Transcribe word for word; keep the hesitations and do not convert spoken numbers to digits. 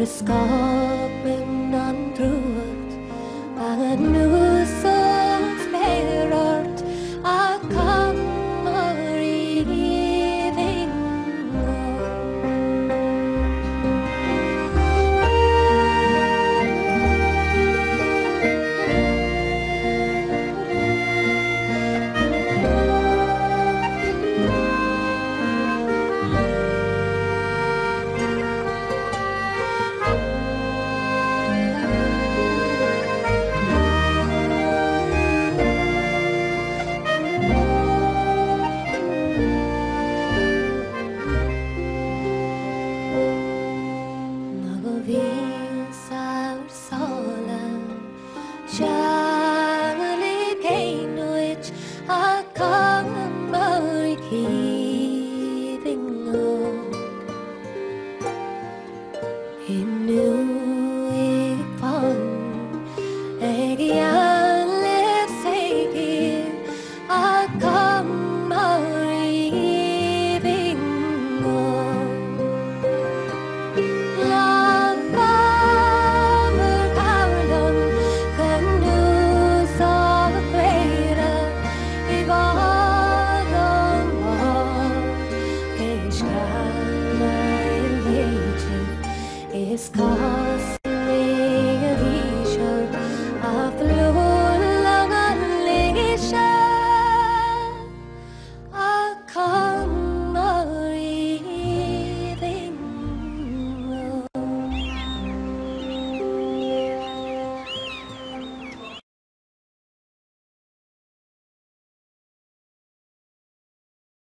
Discovering none through it, I knew.